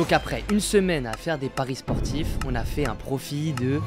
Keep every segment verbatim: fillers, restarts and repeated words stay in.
Donc après une semaine à faire des paris sportifs, on a fait un profit de...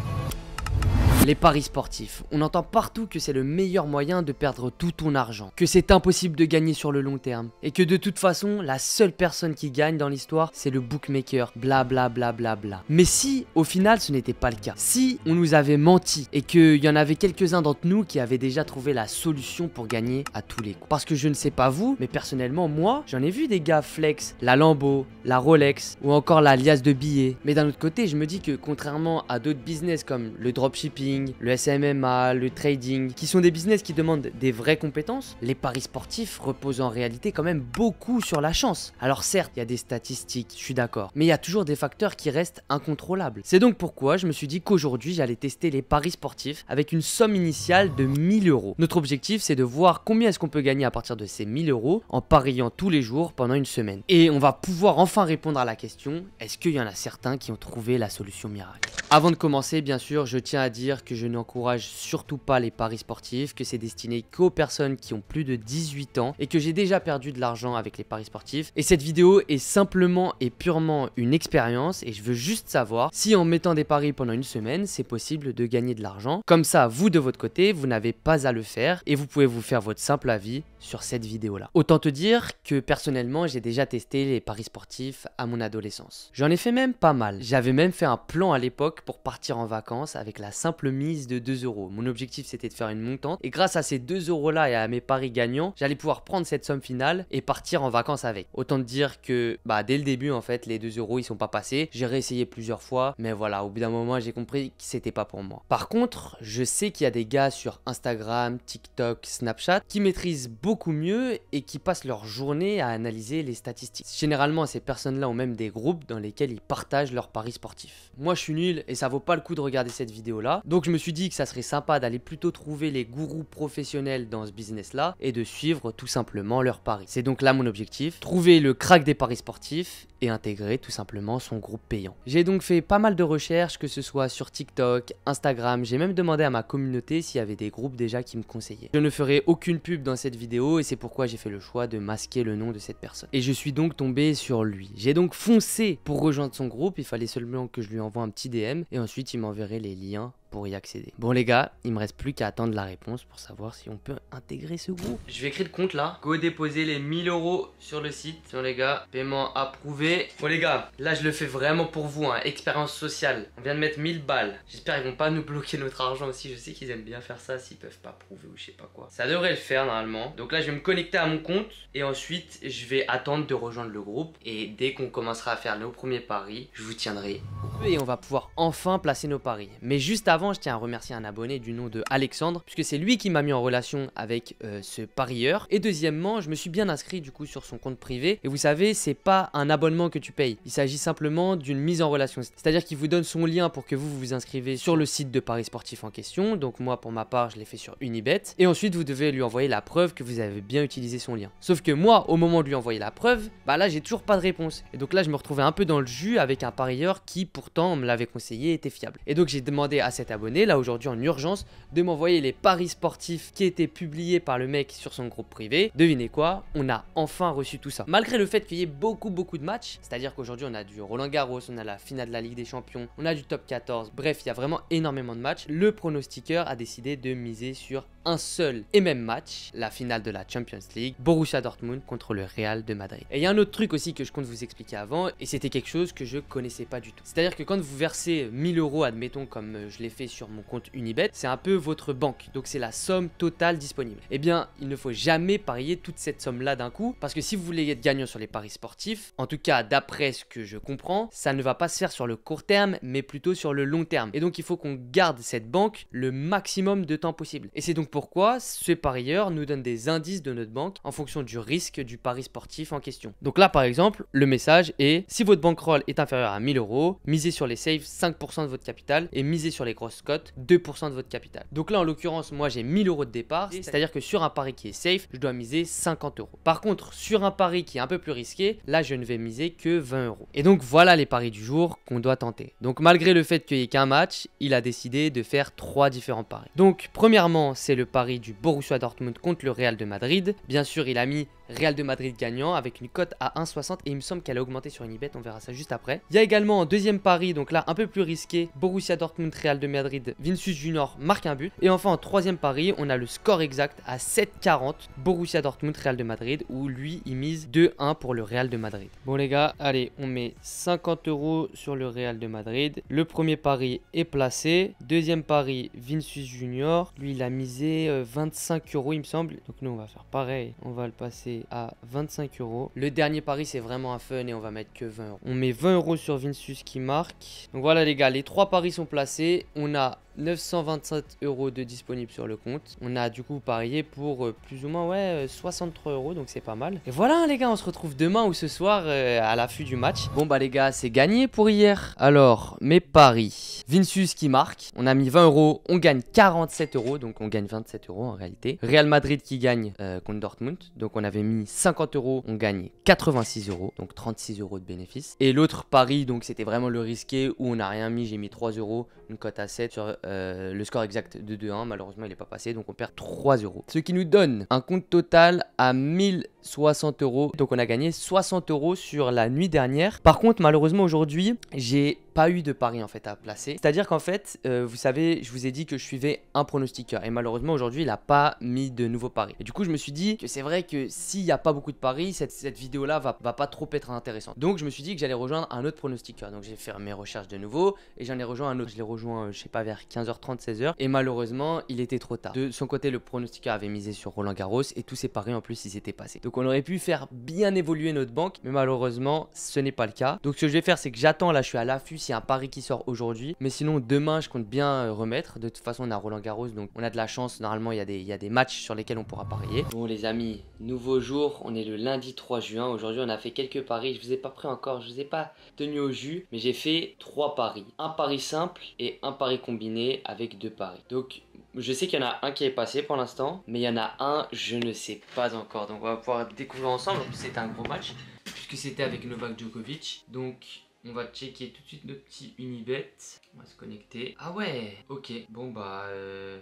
Les paris sportifs, on entend partout que c'est le meilleur moyen de perdre tout ton argent, que c'est impossible de gagner sur le long terme, et que de toute façon, la seule personne qui gagne dans l'histoire, c'est le bookmaker, bla bla bla bla bla. Mais si, au final, ce n'était pas le cas, si on nous avait menti, et qu'il y en avait quelques-uns d'entre nous qui avaient déjà trouvé la solution pour gagner à tous les coups. Parce que je ne sais pas vous, mais personnellement, moi, j'en ai vu des gars flex, la Lambo, la Rolex, ou encore la liasse de billets. Mais d'un autre côté, je me dis que contrairement à d'autres business comme le dropshipping, le S M M A, le trading, qui sont des business qui demandent des vraies compétences, les paris sportifs reposent en réalité quand même beaucoup sur la chance. Alors certes, il y a des statistiques, je suis d'accord, mais il y a toujours des facteurs qui restent incontrôlables. C'est donc pourquoi je me suis dit qu'aujourd'hui, j'allais tester les paris sportifs avec une somme initiale de mille euros. Notre objectif, c'est de voir combien est-ce qu'on peut gagner à partir de ces mille euros en pariant tous les jours pendant une semaine. Et on va pouvoir enfin répondre à la question, est-ce qu'il y en a certains qui ont trouvé la solution miracle? Avant de commencer, bien sûr, je tiens à dire que je n'encourage surtout pas les paris sportifs, que c'est destiné qu'aux personnes qui ont plus de dix-huit ans et que j'ai déjà perdu de l'argent avec les paris sportifs. Et cette vidéo est simplement et purement une expérience et je veux juste savoir si en mettant des paris pendant une semaine, c'est possible de gagner de l'argent. Comme ça, vous de votre côté, vous n'avez pas à le faire et vous pouvez vous faire votre simple avis sur cette vidéo-là. Autant te dire que personnellement, j'ai déjà testé les paris sportifs à mon adolescence. J'en ai fait même pas mal. J'avais même fait un plan à l'époque pour partir en vacances avec la simple mise de deux euros. Mon objectif c'était de faire une montante et grâce à ces deux euros là et à mes paris gagnants, j'allais pouvoir prendre cette somme finale et partir en vacances avec. Autant te dire que bah dès le début en fait les deux euros ils sont pas passés. J'ai réessayé plusieurs fois mais voilà, au bout d'un moment j'ai compris que c'était pas pour moi. Par contre, je sais qu'il y a des gars sur Instagram, TikTok, Snapchat qui maîtrisent beaucoup mieux et qui passent leur journée à analyser les statistiques. Généralement, ces personnes là ont même des groupes dans lesquels ils partagent leurs paris sportifs. Moi je suis nul et ça vaut pas le coup de regarder cette vidéo là. Donc je me suis dit que ça serait sympa d'aller plutôt trouver les gourous professionnels dans ce business là et de suivre tout simplement leurs paris. C'est donc là mon objectif, trouver le crack des paris sportifs et intégrer tout simplement son groupe payant. J'ai donc fait pas mal de recherches, que ce soit sur TikTok, Instagram, j'ai même demandé à ma communauté s'il y avait des groupes déjà qui me conseillaient. Je ne ferai aucune pub dans cette vidéo et c'est pourquoi j'ai fait le choix de masquer le nom de cette personne. Et je suis donc tombé sur lui. J'ai donc foncé pour rejoindre son groupe, il fallait seulement que je lui envoie un petit D M et ensuite il m'enverrait les liens pour y accéder. Bon les gars, il me reste plus qu'à attendre la réponse pour savoir si on peut intégrer ce groupe. Je vais écrire le compte là. Go déposer les mille euros sur le site. Bon les gars, paiement approuvé. Bon les gars, là je le fais vraiment pour vous, hein. Expérience sociale. On vient de mettre mille balles. J'espère qu'ils vont pas nous bloquer notre argent aussi. Je sais qu'ils aiment bien faire ça s'ils peuvent pas prouver ou je sais pas quoi. Ça devrait le faire normalement. Donc là je vais me connecter à mon compte et ensuite je vais attendre de rejoindre le groupe et dès qu'on commencera à faire nos premiers paris, je vous tiendrai. Et on va pouvoir enfin placer nos paris. Mais juste avant, je tiens à remercier un abonné du nom de Alexandre puisque c'est lui qui m'a mis en relation avec euh, ce parieur. Et deuxièmement, je me suis bien inscrit du coup sur son compte privé et vous savez, c'est pas un abonnement que tu payes, il s'agit simplement d'une mise en relation, c'est à dire qu'il vous donne son lien pour que vous vous inscrivez sur le site de paris sportif en question. Donc moi pour ma part je l'ai fait sur Unibet et ensuite vous devez lui envoyer la preuve que vous avez bien utilisé son lien. Sauf que moi au moment de lui envoyer la preuve, bah là j'ai toujours pas de réponse et donc là je me retrouvais un peu dans le jus avec un parieur qui pourtant on me l'avait conseillé, était fiable. Et donc j'ai demandé à cette abonné là aujourd'hui en urgence de m'envoyer les paris sportifs qui étaient publiés par le mec sur son groupe privé. Devinez quoi, on a enfin reçu tout ça malgré le fait qu'il y ait beaucoup beaucoup de matchs, c'est à dire qu'aujourd'hui on a du Roland-Garros, on a la finale de la Ligue des Champions, on a du top quatorze, bref il y a vraiment énormément de matchs. Le pronostiqueur a décidé de miser sur un seul et même match, la finale de la Champions League, Borussia Dortmund contre le Real de Madrid. Et il y a un autre truc aussi que je compte vous expliquer avant et c'était quelque chose que je connaissais pas du tout, c'est à dire que quand vous versez mille euros admettons comme je l'ai fait sur mon compte Unibet, c'est un peu votre banque, donc c'est la somme totale disponible. Eh bien, il ne faut jamais parier toute cette somme-là d'un coup, parce que si vous voulez être gagnant sur les paris sportifs, en tout cas d'après ce que je comprends, ça ne va pas se faire sur le court terme, mais plutôt sur le long terme. Et donc, il faut qu'on garde cette banque le maximum de temps possible. Et c'est donc pourquoi ces parieurs nous donnent des indices de notre banque en fonction du risque du pari sportif en question. Donc là, par exemple, le message est, si votre bankroll est inférieur à mille euros, misez sur les saves cinq pour cent de votre capital et misez sur les grosses cotes deux pour cent de votre capital. Donc là en l'occurrence moi j'ai mille euros de départ, c'est à dire que sur un pari qui est safe je dois miser cinquante euros. Par contre sur un pari qui est un peu plus risqué, là je ne vais miser que vingt euros. Et donc voilà les paris du jour qu'on doit tenter. Donc malgré le fait qu'il n'y ait qu'un match, il a décidé de faire trois différents paris. Donc premièrement c'est le pari du Borussia Dortmund contre le Real de Madrid. Bien sûr il a mis Real de Madrid gagnant avec une cote à un virgule soixante et il me semble qu'elle a augmenté sur Unibet, on verra ça juste après. Il y a également en deuxième pari, donc là un peu plus risqué, Borussia Dortmund, Real de Madrid, Vinícius Júnior marque un but. Et enfin en troisième pari, on a le score exact à sept quarante, Borussia Dortmund, Real de Madrid, où lui il mise deux un pour le Real de Madrid. Bon les gars, allez, on met cinquante euros sur le Real de Madrid. Le premier pari est placé, deuxième pari Vinícius Júnior, lui il a misé euh, vingt-cinq euros il me semble, donc nous on va faire pareil, on va le passer à vingt-cinq euros. Le dernier pari c'est vraiment un fun et on va mettre que vingt euros. On met vingt euros sur Vinícius qui marque. Donc voilà les gars, les trois paris sont placés. On a neuf cent vingt-sept euros de disponible sur le compte. On a du coup parié pour euh, plus ou moins ouais euh, soixante-trois euros, donc c'est pas mal. Et voilà les gars, on se retrouve demain ou ce soir euh, à l'affût du match. Bon bah les gars, c'est gagné pour hier. Alors mes paris, Vinícius qui marque, on a mis vingt euros, on gagne quarante-sept euros, donc on gagne vingt-sept euros en réalité. Real Madrid qui gagne euh, contre Dortmund, donc on avait mis cinquante euros, on gagne quatre-vingt-six euros, donc trente-six euros de bénéfice. Et l'autre pari, donc c'était vraiment le risqué où on n'a rien mis, j'ai mis trois euros, une cote à sept sur Euh, le score exact de deux un, malheureusement il n'est pas passé, donc on perd trois euros, ce qui nous donne un compte total à mille soixante euros. Donc on a gagné soixante euros sur la nuit dernière. Par contre malheureusement aujourd'hui j'ai pas eu de pari en fait à placer, c'est à dire qu'en fait euh, vous savez, je vous ai dit que je suivais un pronostiqueur et malheureusement aujourd'hui il a pas mis de nouveaux paris. Et du coup je me suis dit que c'est vrai que s'il n'y a pas beaucoup de paris, cette, cette vidéo là va, va pas trop être intéressante. Donc je me suis dit que j'allais rejoindre un autre pronostiqueur, donc j'ai fait mes recherches de nouveau et j'en ai rejoint un autre. Je l'ai rejoint euh, je sais pas vers quinze heures trente, seize heures et malheureusement il était trop tard. De son côté le pronostiqueur avait misé sur Roland-Garros et tous ses paris en plus ils s'étaient passés. Donc on aurait pu faire bien évoluer notre banque, mais malheureusement ce n'est pas le cas. Donc ce que je vais faire c'est que j'attends, là je suis à l'affût s'il y a un pari qui sort aujourd'hui, mais sinon demain je compte bien remettre. De toute façon on a Roland-Garros donc on a de la chance, normalement il y a des, il y a des matchs sur lesquels on pourra parier. Bon les amis, nouveau jour, on est le lundi trois juin, aujourd'hui on a fait quelques paris, je vous ai pas pris encore, je vous ai pas tenu au jus, mais j'ai fait trois paris, un pari simple et un pari combiné avec deux paris. Donc je sais qu'il y en a un qui est passé pour l'instant, mais il y en a un je ne sais pas encore. Donc on va pouvoir découvrir ensemble. En plus c'était un gros match puisque c'était avec Novak Djokovic. Donc on va checker tout de suite notre petit Unibet. On va se connecter. Ah ouais. Ok. Bon bah euh...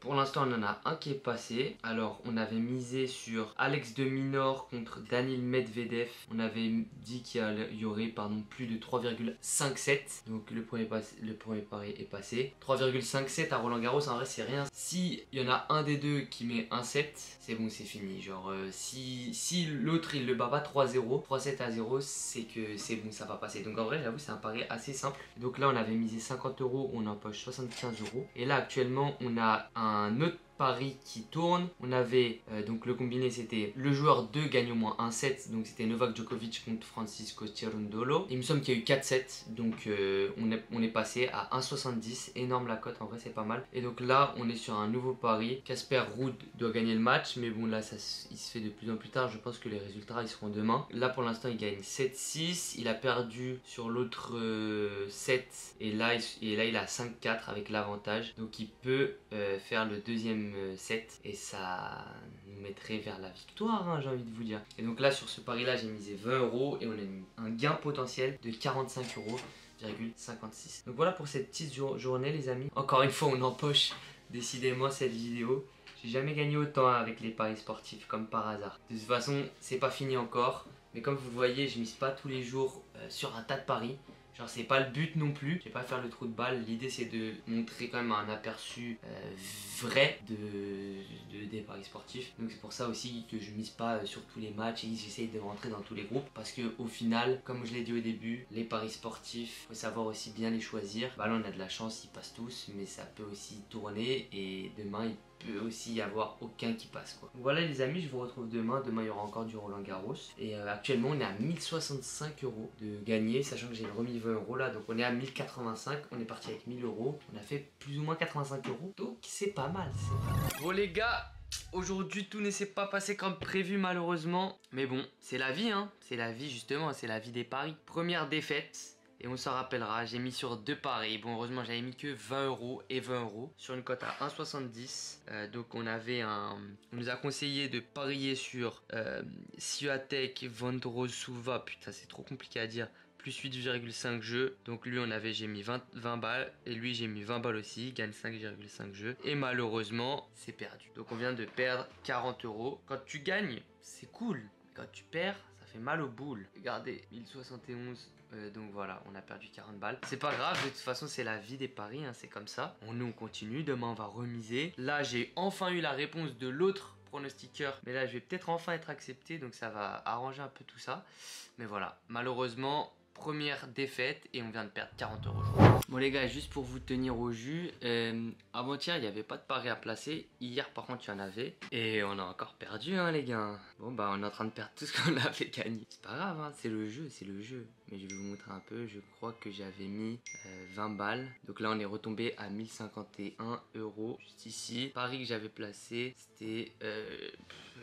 pour l'instant on en a un qui est passé. Alors on avait misé sur Alex de Minor contre Daniel Medvedev. On avait dit qu'il y aurait pardon, plus de trois virgule cinquante-sept. Donc le premier, le premier pari est passé. trois virgule cinquante-sept à Roland Garros, en vrai c'est rien. Si il y en a un des deux qui met un sept, c'est bon, c'est fini. Genre euh, si, si l'autre il le bat pas trois zéro, trois sept à zéro, c'est que c'est bon, ça va passer. Donc en vrai j'avoue c'est un pari assez simple. Donc là on avait misé cinquante euros, on empoche soixante-quinze euros. Et là actuellement on a un un autre pari qui tourne. On avait euh, donc le combiné c'était le joueur deux gagne au moins un sept, donc c'était Novak Djokovic contre Francisco Tirundolo. Il me semble qu'il y a eu quatre sept, donc euh, on, est, on est passé à un soixante-dix, énorme la cote, en vrai c'est pas mal. Et donc là on est sur un nouveau pari, Casper Ruud doit gagner le match, mais bon là ça, il se fait de plus en plus tard, je pense que les résultats ils seront demain. Là pour l'instant il gagne sept six, il a perdu sur l'autre euh, sept et là, il, et là il a cinq quatre avec l'avantage, donc il peut euh, faire le deuxième sept et ça nous mettrait vers la victoire, hein, j'ai envie de vous dire. Et donc là sur ce pari là j'ai misé vingt euros et on a un gain potentiel de quarante-cinq euros virgule cinquante-six. Donc voilà pour cette petite jour journée les amis. Encore une fois on empoche décidément cette vidéo. J'ai jamais gagné autant avec les paris sportifs comme par hasard. De toute façon c'est pas fini encore, mais comme vous voyez je mise pas tous les jours euh, sur un tas de paris. Genre c'est pas le but non plus, je vais pas faire le trou de balle, l'idée c'est de montrer quand même un aperçu euh, vrai de, de, des paris sportifs. Donc c'est pour ça aussi que je mise pas sur tous les matchs et j'essaye de rentrer dans tous les groupes. Parce que au final, comme je l'ai dit au début, les paris sportifs, faut savoir aussi bien les choisir. Bah là on a de la chance, ils passent tous, mais ça peut aussi tourner et demain ils peut aussi y avoir aucun qui passe quoi. Voilà les amis, je vous retrouve demain. Demain il y aura encore du Roland Garros. Et euh, actuellement on est à mille soixante-cinq euros de gagner, sachant que j'ai remis vingt euros là, donc on est à mille quatre-vingt-cinq. On est parti avec mille euros, on a fait plus ou moins quatre-vingt-cinq euros, donc c'est pas mal, c'est pas mal. Bon les gars, aujourd'hui tout ne s'est pas passé comme prévu malheureusement, mais bon c'est la vie hein, c'est la vie justement, c'est la vie des paris. Première défaite. Et on s'en rappellera, j'ai mis sur deux paris. Bon, heureusement, j'avais mis que vingt euros et vingt euros sur une cote à un soixante-dix. Euh, donc, on avait un. On nous a conseillé de parier sur euh, Swiatek, Vondrousova. Putain, c'est trop compliqué à dire. plus huit virgule cinq jeux. Donc lui on avait, j'ai mis vingt, vingt balles et lui j'ai mis vingt balles aussi. Il gagne cinq virgule cinq jeux et malheureusement c'est perdu. Donc on vient de perdre quarante euros. Quand tu gagnes c'est cool, quand tu perds ça fait mal aux boules. Regardez, mille soixante et onze. Euh, donc voilà, on a perdu quarante balles. C'est pas grave, de toute façon c'est la vie des paris hein, c'est comme ça. On, nous on continue, demain on va remiser. Là j'ai enfin eu la réponse de l'autre pronostiqueur, mais là je vais peut-être enfin être accepté, donc ça va arranger un peu tout ça. Mais voilà, malheureusement première défaite et on vient de perdre quarante euros. Bon les gars, juste pour vous tenir au jus, euh, avant-hier il n'y avait pas de paris à placer. Hier par contre il y en avait. Et on a encore perdu hein les gars. Bon bah on est en train de perdre tout ce qu'on avait gagné. C'est pas grave hein, c'est le jeu, c'est le jeu. Mais je vais vous montrer un peu, je crois que j'avais mis euh, vingt balles. Donc là on est retombé à mille cinquante et un euros. Juste ici, pari que j'avais placé, c'était... Euh,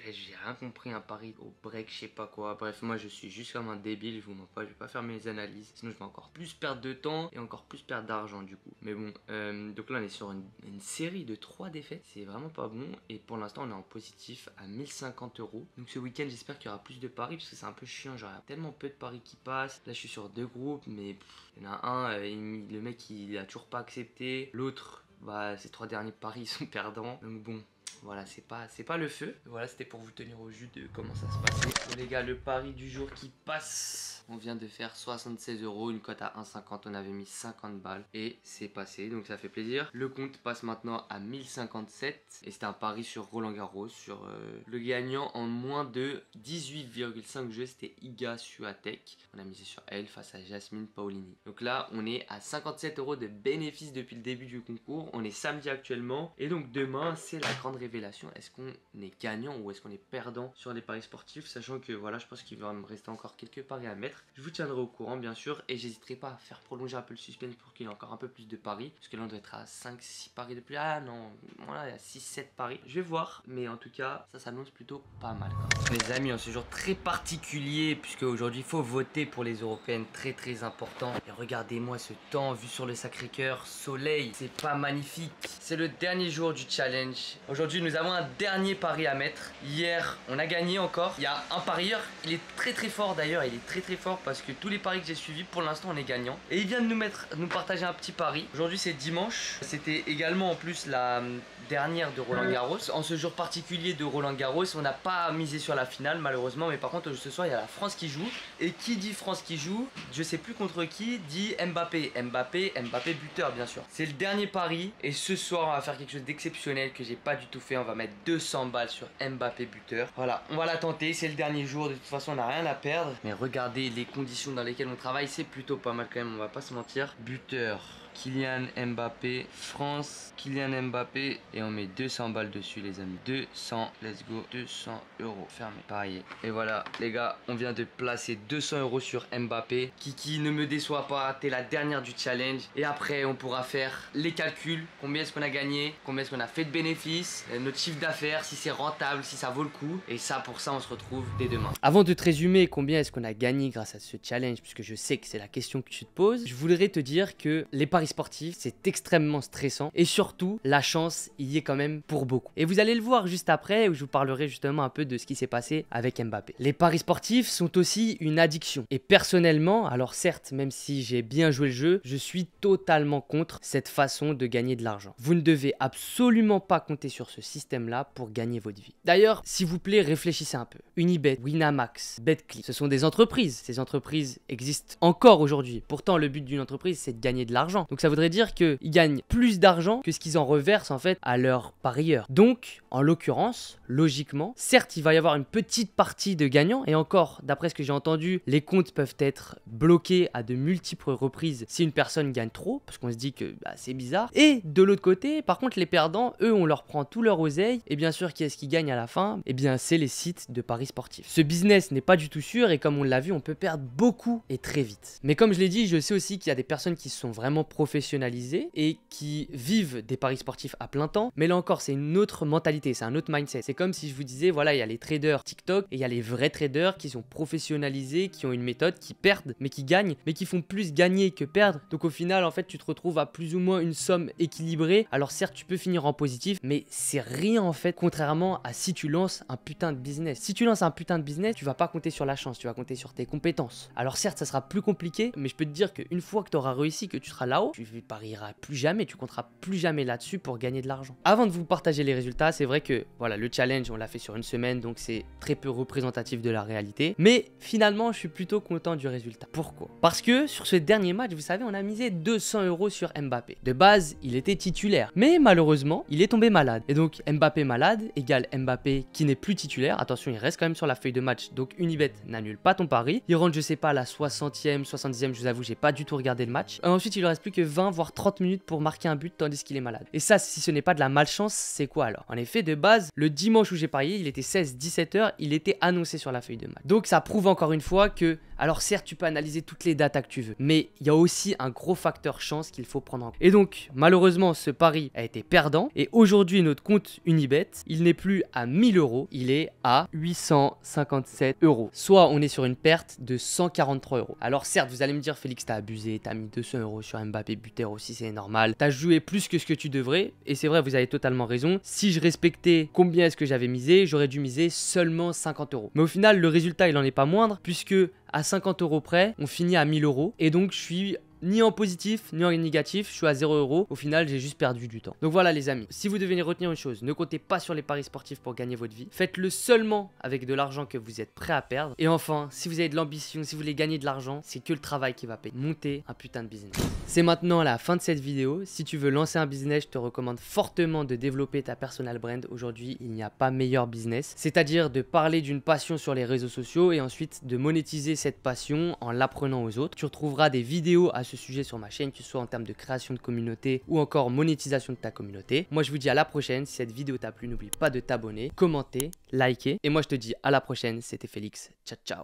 j'ai rien compris, un pari au break, je sais pas quoi. Bref, moi je suis juste comme un débile, je vous mens pas, je vais pas faire mes analyses, sinon je vais encore plus perdre de temps et encore plus perdre d'argent du coup. Mais bon, euh, donc là on est sur une, une série de trois défaites, c'est vraiment pas bon. Et pour l'instant on est en positif à mille cinquante euros. Donc ce week-end j'espère qu'il y aura plus de paris, parce que c'est un peu chiant, genre il y a tellement peu de paris qui passent. Là je suis sur deux groupes, mais pff, il y en a un, euh, il, le mec il a toujours pas accepté. L'autre, bah ses trois derniers paris sont perdants, donc bon. Voilà, c'est pas, c'est pas le feu. Voilà, c'était pour vous tenir au jus de comment ça se passait. Bon, les gars, le pari du jour qui passe. On vient de faire soixante-seize euros, une cote à un cinquante. On avait mis cinquante balles et c'est passé, donc ça fait plaisir. Le compte passe maintenant à mille cinquante-sept. Et c'était un pari sur Roland-Garros, sur euh, le gagnant en moins de dix-huit virgule cinq jeux. C'était Iga Swiatek. On a misé sur elle face à Jasmine Paolini. Donc là, on est à cinquante-sept euros de bénéfice depuis le début du concours. On est samedi actuellement. Et donc demain, c'est la grande réunion. Est-ce qu'on est gagnant ou est-ce qu'on est perdant sur les paris sportifs, sachant que voilà, je pense qu'il va me rester encore quelques paris à mettre. Je vous tiendrai au courant bien sûr et j'hésiterai pas à faire prolonger un peu le suspense pour qu'il y ait encore un peu plus de paris, parce que là on doit être à cinq six paris de plus. Ah non, voilà, il y a six sept paris. Je vais voir, mais en tout cas ça s'annonce plutôt pas mal. Les amis, en ce jour très particulier, puisque aujourd'hui il faut voter pour les européennes, très très important. Et regardez-moi ce temps vu sur le Sacré-Cœur, soleil, c'est pas magnifique. C'est le dernier jour du challenge. Aujourd'hui nous avons un dernier pari à mettre. Hier on a gagné encore. Il y a un parieur, il est très très fort d'ailleurs. Il est très très fort parce que tous les paris que j'ai suivis, pour l'instant on est gagnant. Et il vient de nous mettre, nous partager un petit pari. Aujourd'hui c'est dimanche. C'était également en plus la dernière de Roland Garros. En ce jour particulier de Roland Garros, on n'a pas misé sur la finale malheureusement. Mais par contre ce soir il y a la France qui joue. Et qui dit France qui joue, je sais plus contre qui, dit Mbappé. Mbappé, Mbappé buteur bien sûr. C'est le dernier pari. Et ce soir on va faire quelque chose d'exceptionnel que j'ai pas du tout fait. On va mettre deux cents balles sur Mbappé buteur. Voilà, on va la tenter, c'est le dernier jour. De toute façon on n'a rien à perdre. Mais regardez les conditions dans lesquelles on travaille, c'est plutôt pas mal quand même, on va pas se mentir. Buteur Kylian Mbappé, France, Kylian Mbappé. Et on met deux cents balles dessus les amis, deux cents, let's go, deux cents euros, fermé, parier. Et voilà les gars, on vient de placer deux cents euros sur Mbappé. Kiki, ne me déçois pas, t'es la dernière du challenge. Et après on pourra faire les calculs, combien est-ce qu'on a gagné, combien est-ce qu'on a fait de bénéfices, notre chiffre d'affaires, si c'est rentable, si ça vaut le coup. Et ça, pour ça on se retrouve dès demain. Avant de te résumer combien est-ce qu'on a gagné grâce à ce challenge, puisque je sais que c'est la question que tu te poses, je voudrais te dire que les paris sportifs c'est extrêmement stressant, et surtout la chance y est quand même pour beaucoup. Et vous allez le voir juste après où je vous parlerai justement un peu de ce qui s'est passé avec Mbappé. Les paris sportifs sont aussi une addiction, et personnellement, alors certes même si j'ai bien joué le jeu, je suis totalement contre cette façon de gagner de l'argent. Vous ne devez absolument pas compter sur ce système là pour gagner votre vie. D'ailleurs s'il vous plaît réfléchissez un peu. Unibet, Winamax, Betclic, ce sont des entreprises. Ces entreprises existent encore aujourd'hui. Pourtant le but d'une entreprise c'est de gagner de l'argent. Donc ça voudrait dire qu'ils gagnent plus d'argent que ce qu'ils en reversent en fait à leurs parieurs. Donc en l'occurrence, logiquement, certes il va y avoir une petite partie de gagnants, et encore d'après ce que j'ai entendu, les comptes peuvent être bloqués à de multiples reprises si une personne gagne trop, parce qu'on se dit que bah, c'est bizarre. Et de l'autre côté par contre les perdants, eux on leur prend tout leur oseille, et bien sûr qui est-ce qui gagne à la fin? Et bien c'est les sites de paris sportifs. Ce business n'est pas du tout sûr, et comme on l'a vu on peut perdre beaucoup et très vite. Mais comme je l'ai dit, je sais aussi qu'il y a des personnes qui sont vraiment professionnalisées et qui vivent des paris sportifs à plein temps. important, mais là encore c'est une autre mentalité, c'est un autre mindset. C'est comme si je vous disais, voilà, il y a les traders TikTok et il y a les vrais traders qui sont professionnalisés, qui ont une méthode, qui perdent mais qui gagnent, mais qui font plus gagner que perdre. Donc au final en fait tu te retrouves à plus ou moins une somme équilibrée. Alors certes tu peux finir en positif, mais c'est rien en fait, contrairement à si tu lances un putain de business. Si tu lances un putain de business, tu vas pas compter sur la chance, tu vas compter sur tes compétences. Alors certes ça sera plus compliqué, mais je peux te dire qu'une fois que tu auras réussi, que tu seras là-haut, tu ne parieras plus jamais, tu compteras plus jamais là-dessus pour gagner de l'argent. Avant de vous partager les résultats, c'est vrai que voilà, le challenge on l'a fait sur une semaine, donc c'est très peu représentatif de la réalité, mais finalement je suis plutôt content du résultat. Pourquoi? Parce que sur ce dernier match, vous savez, on a misé deux cents euros sur Mbappé. De base il était titulaire, mais malheureusement il est tombé malade, et donc Mbappé malade égale Mbappé qui n'est plus titulaire. Attention, il reste quand même sur la feuille de match, donc Unibet n'annule pas ton pari. Il rentre, je sais pas, à la soixantième, soixante-dixième, je vous avoue j'ai pas du tout regardé le match. Et ensuite il ne reste plus que vingt voire trente minutes pour marquer un but tandis qu'il est malade. Et ça, si ce n'est pas de la malchance, c'est quoi alors? En effet, de base, le dimanche où j'ai parié, il était seize dix-sept heures, il était annoncé sur la feuille de match. Donc ça prouve encore une fois que, alors certes tu peux analyser toutes les datas que tu veux, mais il y a aussi un gros facteur chance qu'il faut prendre en compte. Et donc malheureusement ce pari a été perdant, et aujourd'hui notre compte Unibet, il n'est plus à mille euros, il est à huit cent cinquante-sept euros. Soit on est sur une perte de cent quarante-trois euros. Alors certes vous allez me dire, Félix t'as abusé, t'as mis deux cents euros sur Mbappé buteur aussi, c'est normal, t'as joué plus que ce que tu devrais, et c'est vrai, vous avez totalement raison. Si je respectais combien est-ce que j'avais misé, j'aurais dû miser seulement cinquante euros. Mais au final le résultat il en est pas moindre, puisque à cinquante euros près on finit à mille euros, et donc je suis ni en positif, ni en négatif, je suis à zéro euros. Au final, j'ai juste perdu du temps. Donc voilà les amis, si vous devez retenir une chose, ne comptez pas sur les paris sportifs pour gagner votre vie. Faites-le seulement avec de l'argent que vous êtes prêt à perdre. Et enfin, si vous avez de l'ambition, si vous voulez gagner de l'argent, c'est que le travail qui va payer. Montez un putain de business. C'est maintenant la fin de cette vidéo. Si tu veux lancer un business, je te recommande fortement de développer ta personal brand. Aujourd'hui, il n'y a pas meilleur business. C'est-à-dire de parler d'une passion sur les réseaux sociaux et ensuite de monétiser cette passion en l'apprenant aux autres. Tu retrouveras des vidéos à ce sujet sur ma chaîne, que ce soit en termes de création de communauté ou encore monétisation de ta communauté. Moi je vous dis à la prochaine. Si cette vidéo t'a plu, n'oublie pas de t'abonner, commenter, liker, et moi je te dis à la prochaine. C'était Félix, ciao ciao.